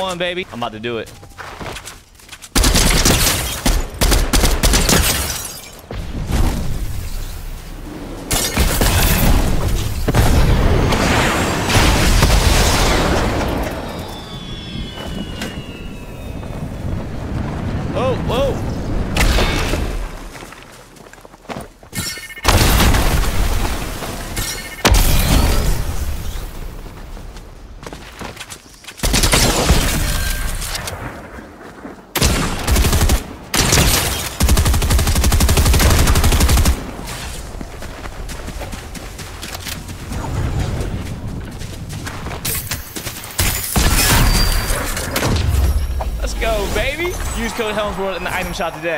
one, baby. I'm about to do it. Oh, whoa. Go, baby. Use code HelmsWorld in the item shop today.